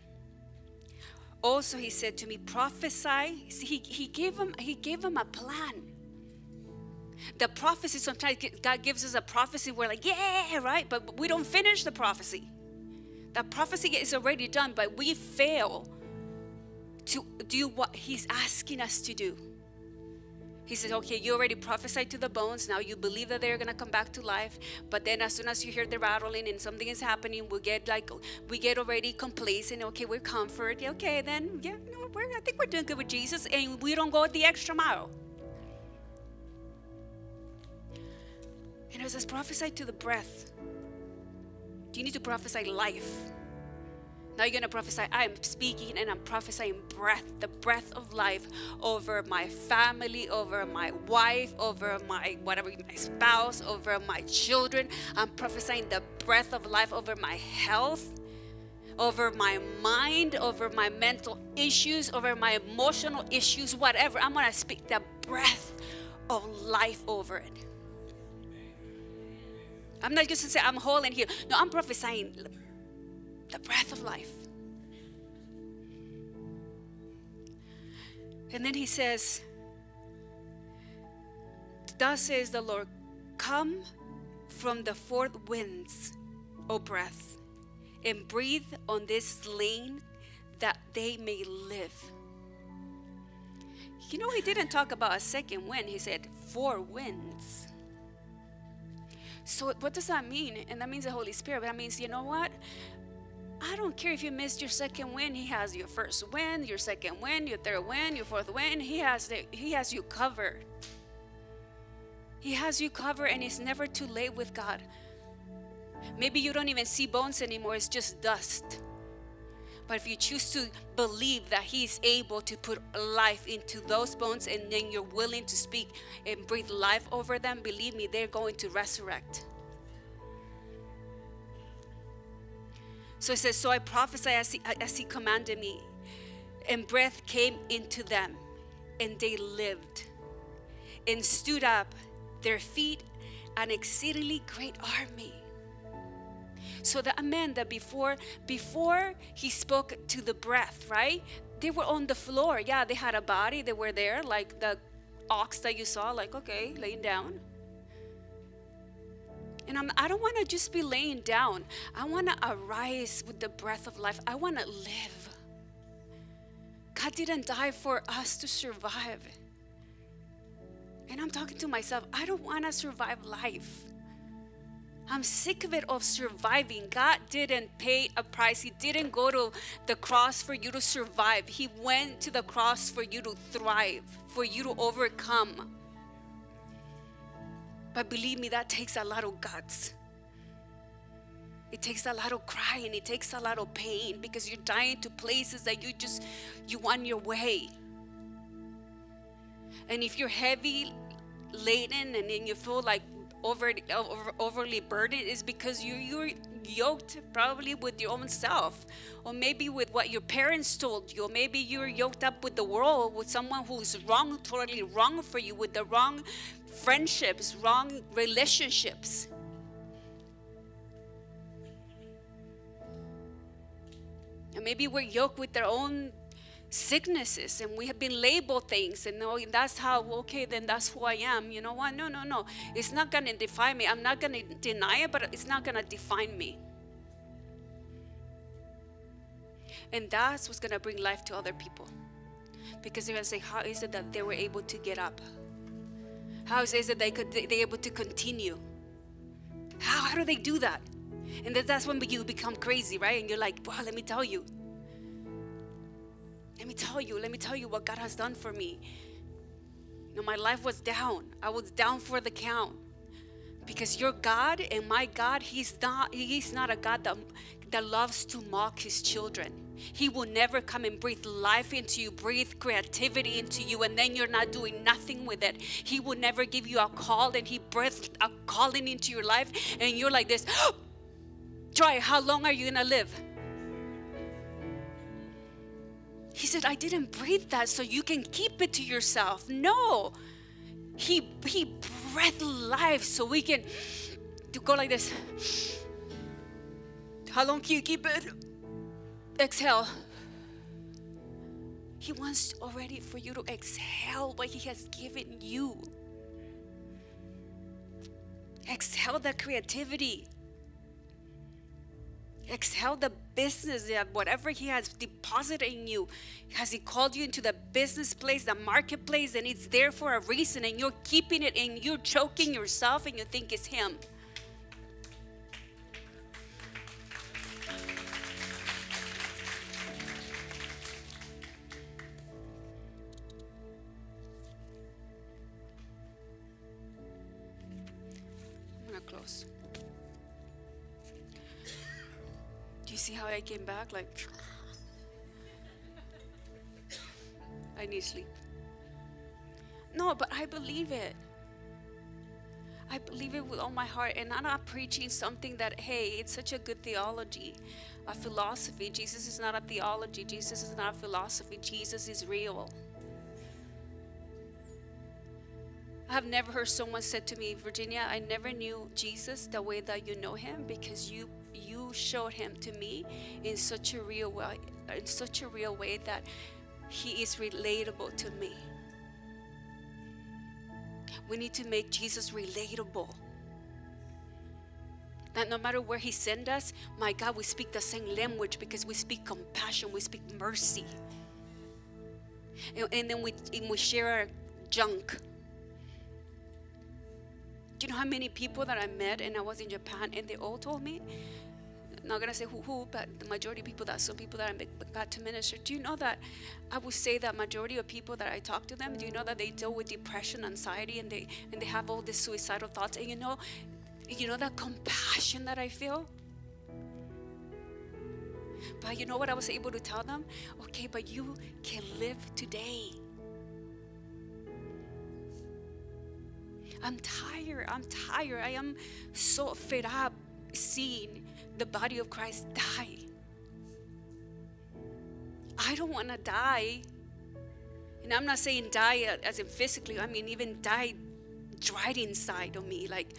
Also, he said to me, prophesy. See, he, he, gave him, he gave him a plan. The prophecy, sometimes God gives us a prophecy. We're like, yeah, right? But we don't finish the prophecy. The prophecy is already done, but we fail to do what he's asking us to do. He says, okay, you already prophesied to the bones. Now you believe that they're going to come back to life. But then as soon as you hear the rattling and something is happening, we get like, we get already complacent. Okay, we're comfort. Okay, then, yeah, no, we're, I think we're doing good with Jesus. And we don't go the extra mile. And it says, prophesy to the breath. You need to prophesy life. Now you're going to prophesy, I'm speaking and I'm prophesying breath, the breath of life over my family, over my wife, over my whatever, my spouse, over my children. I'm prophesying the breath of life over my health, over my mind, over my mental issues, over my emotional issues, whatever. I'm going to speak the breath of life over it. I'm not just going to say I'm whole and healed. No, I'm prophesying the breath of life. And then he says, thus says the Lord, come from the fourth winds, O breath, and breathe on this slain that they may live. You know, he didn't talk about a second wind. He said four winds. So what does that mean? And that means the Holy Spirit. But that means, you know what? I don't care if you missed your second win. He has your first win, your second win, your third win, your fourth win. He has, the, he has you covered. He has you covered, and it's never too late with God. Maybe you don't even see bones anymore. It's just dust. But if you choose to believe that he's able to put life into those bones, and then you're willing to speak and breathe life over them, believe me, they're going to resurrect. So it says, so I prophesied as he, as he commanded me, and breath came into them, and they lived, and stood up their feet, an exceedingly great army. So that man, that before, before he spoke to the breath, right? They were on the floor. Yeah, they had a body. They were there, like the ox that you saw, like, okay, laying down. And I'm, I don't want to just be laying down. I want to arise with the breath of life. I want to live. God didn't die for us to survive. And I'm talking to myself. I don't want to survive life. I'm sick of it, of surviving. God didn't pay a price. He didn't go to the cross for you to survive. He went to the cross for you to thrive, for you to overcome. But believe me, that takes a lot of guts. It takes a lot of crying. It takes a lot of pain, because you're dying to places that you just, you want your way. And if you're heavy laden and then you feel like Over, over, overly burdened, is because you, you're yoked probably with your own self, or maybe with what your parents told you, or maybe you're yoked up with the world, with someone who's wrong, totally wrong for you, with the wrong friendships, wrong relationships. And maybe we're yoked with their own sicknesses, and we have been labeled things, and no, that's how, okay, then that's who I am. You know what? No, no, no. It's not going to define me. I'm not going to deny it, but it's not going to define me. And that's what's going to bring life to other people, because they're going to say, how is it that they were able to get up? How is it that they could, they, they able to continue? How, how do they do that? And that, that's when you become crazy, right? And you're like, wow, let me tell you. Let me tell you, let me tell you what God has done for me. You know, my life was down. I was down for the count. Because your God and my God, He's not, He's not a God that, that loves to mock His children. He will never come and breathe life into you, breathe creativity into you, and then you're not doing nothing with it. He will never give you a call, and He breathed a calling into your life, and you're like this. Joy, how long are you going to live? He said, I didn't breathe that so you can keep it to yourself. No. He, he breathed life so we can to go like this. How long can you keep it? Exhale. He wants already for you to exhale what He has given you. Exhale the creativity. Exhale the business, that whatever He has deposited in you. Has He called you into the business place, the marketplace, and it's there for a reason, and you're keeping it, and you're choking yourself, and you think it's Him. I'm gonna close. See how I came back? Like, I need sleep. No, but I believe it. I believe it with all my heart. And I'm not preaching something that, hey, it's such a good theology, a philosophy. Jesus is not a theology. Jesus is not a philosophy. Jesus is real. I've never heard someone said to me, Virginia, I never knew Jesus the way that you know Him, because you You showed Him to me in such a real way, in such a real way that He is relatable to me. We need to make Jesus relatable. That no matter where He sends us, my God, we speak the same language, because we speak compassion, we speak mercy, and, and then we and we share our junk. Do you know how many people that I met, and I was in Japan, and they all told me, I'm not going to say who, who, but the majority of people, that some people that I got to minister, do you know that I would say that majority of people that I talk to them, do you know that they deal with depression, anxiety, and they and they have all these suicidal thoughts, and you know, you know that compassion that I feel? But you know what I was able to tell them? Okay, but you can live today. I'm tired, I'm tired, I am so fed up seeing the body of Christ die. I don't want to die. And I'm not saying die as in physically. I mean, even die dried inside of me, like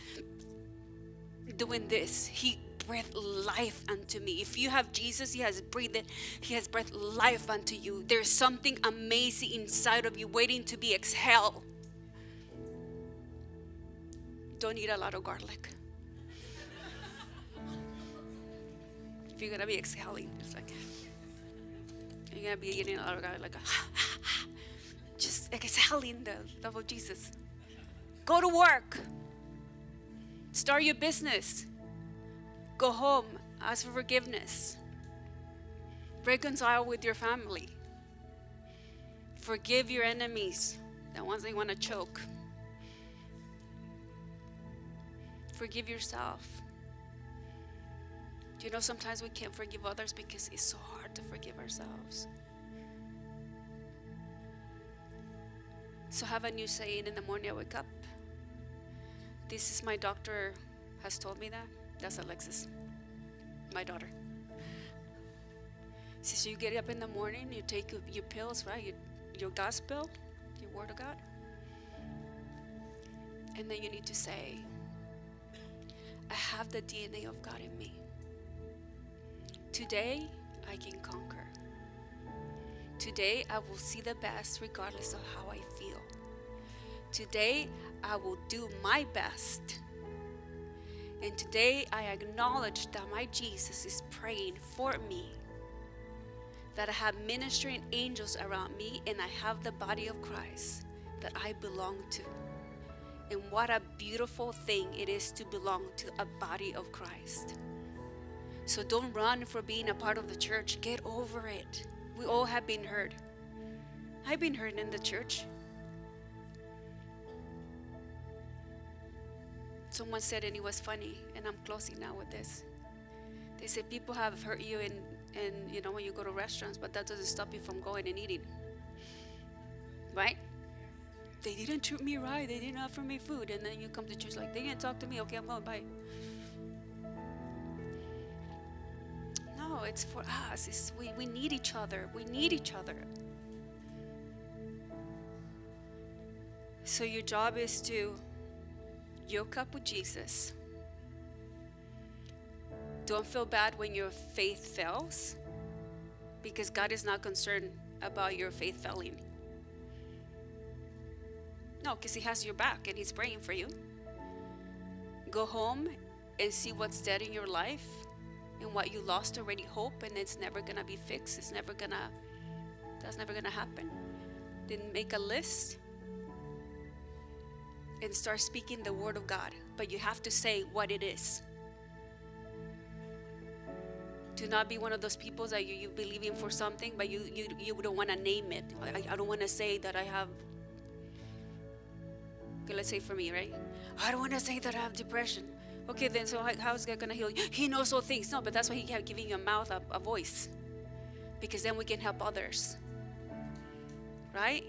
doing this. He breathed life unto me. If you have Jesus, he has breathed, he has breathed life unto you. There's something amazing inside of you waiting to be exhaled. Don't eat a lot of garlic. If you're going to be exhaling, it's like, you're going to be eating a lot of garlic, like a, just exhaling the love of Jesus. Go to work. Start your business. Go home. Ask for forgiveness. Reconcile with your family. Forgive your enemies, the ones they want to choke. Forgive yourself. Do you know sometimes we can't forgive others because it's so hard to forgive ourselves. So have a new saying in the morning I wake up. This is my doctor has told me that. That's Alexis, my daughter. Since you get up in the morning, you take your pills, right? Your, your God's pill, your word of God. And then you need to say, I have the D N A of God in me. Today, I can conquer. Today, I will see the best regardless of how I feel. Today, I will do my best. And today, I acknowledge that my Jesus is praying for me, that I have ministering angels around me, and I have the body of Christ that I belong to. And what a beautiful thing it is to belong to a body of Christ. So don't run for being a part of the church. Get over it. We all have been hurt. I've been hurt in the church. Someone said, and it was funny, and I'm closing now with this. They said, people have hurt you in, in, you know, when you go to restaurants, but that doesn't stop you from going and eating. Right? They didn't treat me right. They didn't offer me food. And then you come to church like, they didn't talk to me. Okay, I'm going, bye. No, it's for us. It's, we, we need each other. We need each other. So your job is to yoke up with Jesus. Don't feel bad when your faith fails, because God is not concerned about your faith failing. No, because he has your back and he's praying for you. Go home and see what's dead in your life and what you lost already hope, and it's never going to be fixed. It's never going to, that's never going to happen. Then make a list and start speaking the word of God. But you have to say what it is. Do not be one of those people that you, you believe in for something, but you, you, you don't want to name it. I, I don't want to say that I have, okay, let's say for me, right? I don't want to say that I have depression. Okay, then so how is God going to heal you? He knows all things. No, but that's why he kept giving you a mouth, a, a voice. Because then we can help others. Right?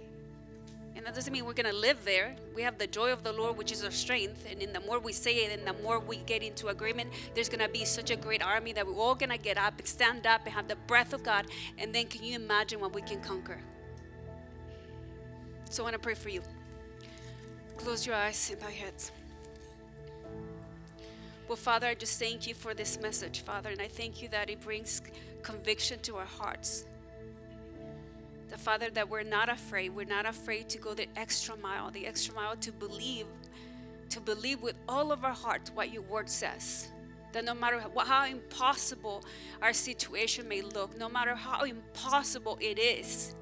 And that doesn't mean we're going to live there. We have the joy of the Lord, which is our strength. And then the more we say it and the more we get into agreement, there's going to be such a great army that we're all going to get up and stand up and have the breath of God. And then can you imagine what we can conquer? So I want to pray for you. Close your eyes and bow your heads. Well, Father, I just thank you for this message, Father. And I thank you that it brings conviction to our hearts. The Father, that we're not afraid. We're not afraid to go the extra mile, the extra mile to believe, to believe with all of our heart what your word says. That no matter how impossible our situation may look, no matter how impossible it is,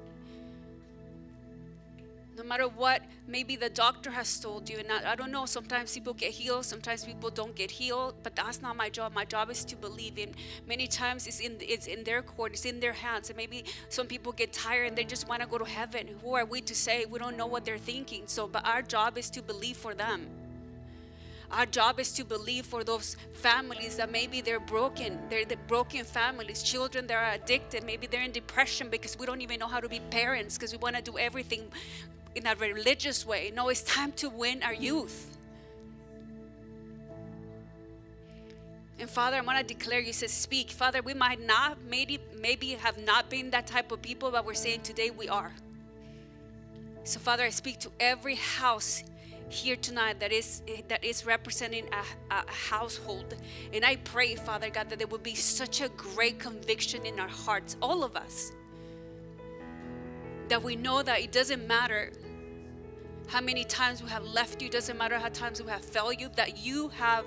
no matter what maybe the doctor has told you, and I, I don't know, sometimes people get healed, sometimes people don't get healed, but that's not my job. My job is to believe in. Many times it's in, it's in their court, it's in their hands, and maybe some people get tired and they just want to go to heaven. Who are we to say? We don't know what they're thinking. So, but our job is to believe for them. Our job is to believe for those families that maybe they're broken. They're the broken families, children that are addicted. Maybe they're in depression because we don't even know how to be parents, because we want to do everything in a religious way. No, it's time to win our youth. And Father, I'm going to declare, you said speak. Father, we might not, maybe, maybe have not been that type of people, but we're saying today we are. So Father, I speak to every house here tonight that is that is representing a, a household. And I pray, Father God, that there would be such a great conviction in our hearts, all of us, that we know that it doesn't matter how many times we have left you, doesn't matter how times we have failed you, that you have,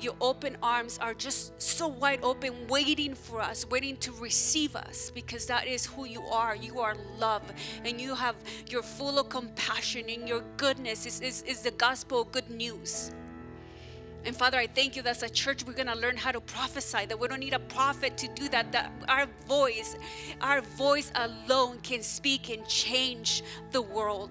your open arms are just so wide open, waiting for us, waiting to receive us, because that is who you are. You are love, and you have, you're full of compassion, and your goodness is, is, is the gospel of good news. And Father, I thank you that as a church, we're gonna learn how to prophesy, that we don't need a prophet to do that, that our voice, our voice alone can speak and change the world.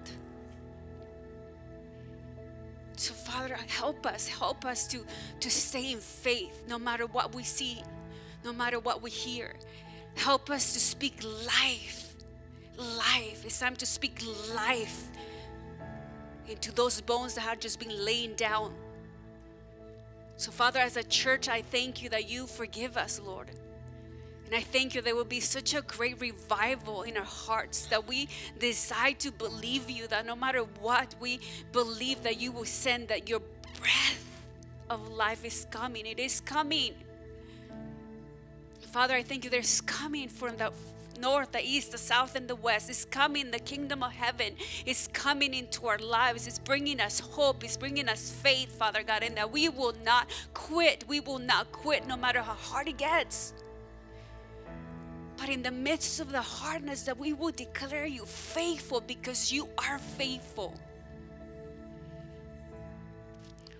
So Father, help us, help us to, to stay in faith no matter what we see, no matter what we hear. Help us to speak life, life. It's time to speak life into those bones that have just been laying down. So Father, as a church, I thank you that you forgive us, Lord. And I thank you there will be such a great revival in our hearts that we decide to believe you, that no matter what, we believe that you will send, that your breath of life is coming. It is coming. Father, I thank you there's coming from the north, the east, the south, and the west. It's coming. The kingdom of heaven is coming into our lives. It's bringing us hope. It's bringing us faith, Father God, and that we will not quit. We will not quit no matter how hard it gets. But in the midst of the hardness, that we will declare you faithful, because you are faithful.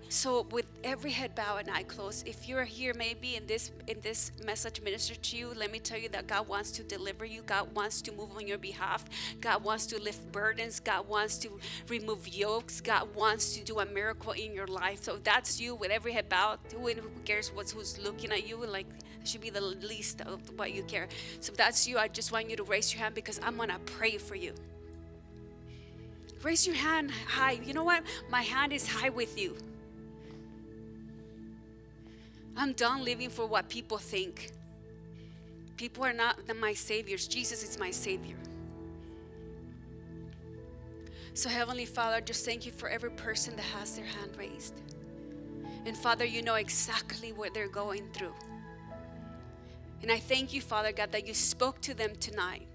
So with every head bowed and eye closed, if you're here maybe in this, in this message ministered to you, let me tell you that God wants to deliver you. God wants to move on your behalf. God wants to lift burdens. God wants to remove yokes. God wants to do a miracle in your life. So if that's you, with every head bowed, who cares what's, who's looking at you, like that should be the least of what you care. So if that's you, I just want you to raise your hand, because I'm going to pray for you. Raise your hand high. You know what? My hand is high with you. I'm done living for what people think. People are not my saviors. Jesus is my savior. So Heavenly Father, just thank you for every person that has their hand raised. And Father, you know exactly what they're going through. And I thank you, Father God, that you spoke to them tonight.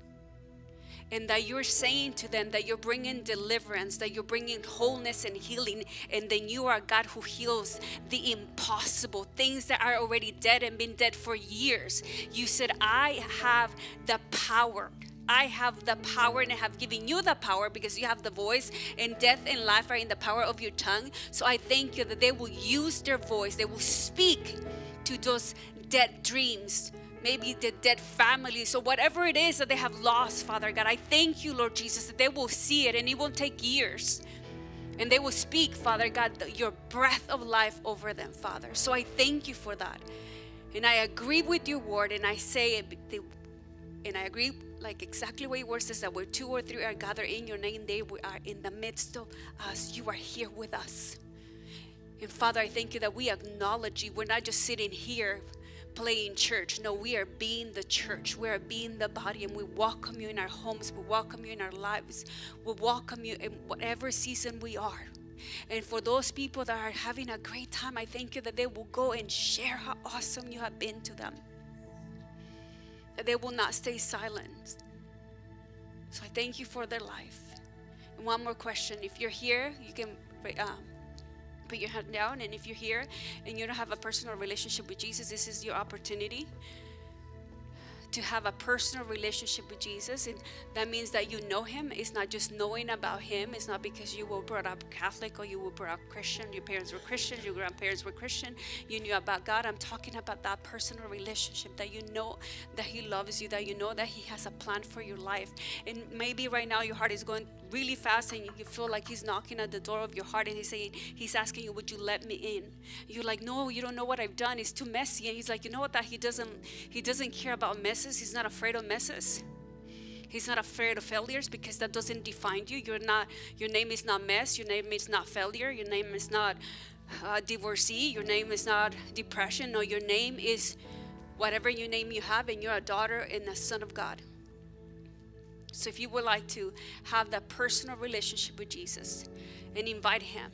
And that you're saying to them that you're bringing deliverance, that you're bringing wholeness and healing, and then you are God who heals the impossible, things that are already dead and been dead for years. You said, I have the power. I have the power, and I have given you the power, because you have the voice, and death and life are in the power of your tongue. So I thank you that they will use their voice. They will speak to those dead dreams, maybe the dead family. So whatever it is that they have lost, Father God, I thank you, Lord Jesus, that they will see it, and it won't take years. And they will speak, Father God, your breath of life over them, Father. So I thank you for that. And I agree with your word, and I say it, and I agree like exactly what your word says, that where two or three are gathered in your name, they are in the midst of us. You are here with us. And Father, I thank you that we acknowledge you. We're not just sitting here playing church. No, we are being the church. We are being the body, and we welcome you in our homes. We welcome you in our lives. We welcome you in whatever season we are. And for those people that are having a great time, I thank you that they will go and share how awesome you have been to them. That they will not stay silent. So I thank you for their life. And one more question. If you're here, you can um, put your hand down. And if you're here and you don't have a personal relationship with Jesus, this is your opportunity to have a personal relationship with Jesus. And that means that you know him. It's not just knowing about him. It's not because you were brought up Catholic, or you were brought up Christian. Your parents were Christian. Your grandparents were Christian. You knew about God. I'm talking about that personal relationship, that you know that he loves you, that you know that he has a plan for your life. And maybe right now your heart is going really fast, and you feel like he's knocking at the door of your heart, and he's saying, he's asking you, would you let me in? You're like, no, you don't know what I've done. It's too messy. And he's like, you know what? That he doesn't, he doesn't care about messes. He's not afraid of messes. He's not afraid of failures, because that doesn't define you. You're not, your name is not mess. Your name is not failure. Your name is not uh, divorcee. Your name is not depression. No, your name is whatever your name you have, and you're a daughter and a son of God. So if you would like to have that personal relationship with Jesus and invite him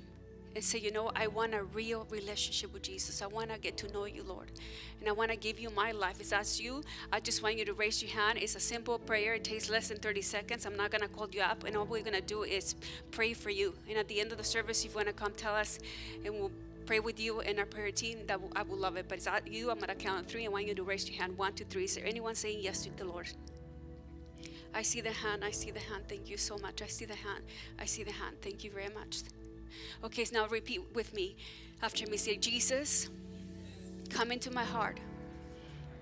and say, you know, I want a real relationship with Jesus. I want to get to know you, Lord. And I want to give you my life. If that's you, I just want you to raise your hand. It's a simple prayer. It takes less than thirty seconds. I'm not going to call you up. And all we're going to do is pray for you. And at the end of the service, if you want to come tell us, and we'll pray with you and our prayer team, that I would love it. But it's not you. I'm going to count three. I want you to raise your hand. One, two, three. Is there anyone saying yes to the Lord? I see the hand. I see the hand. Thank you so much. I see the hand. I see the hand. Thank you very much. Okay, so now repeat with me. After me, say, Jesus, come into my heart.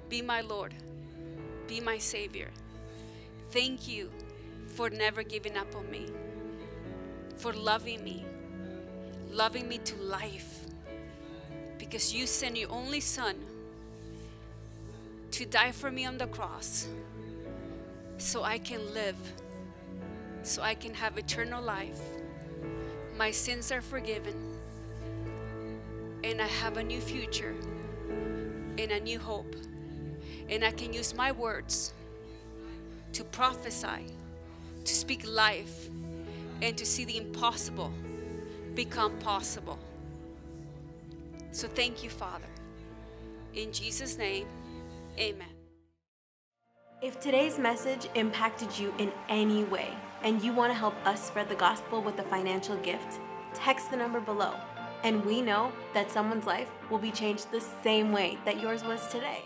Be my Lord. Be my Savior. Thank you for never giving up on me, for loving me, loving me to life. Because you sent your only son to die for me on the cross so I can live, so I can have eternal life. My sins are forgiven, and I have a new future and a new hope. And I can use my words to prophesy, to speak life, and to see the impossible become possible. So thank you, Father. In Jesus' name, amen. If today's message impacted you in any way and you want to help us spread the gospel with a financial gift, text the number below, and we know that someone's life will be changed the same way that yours was today.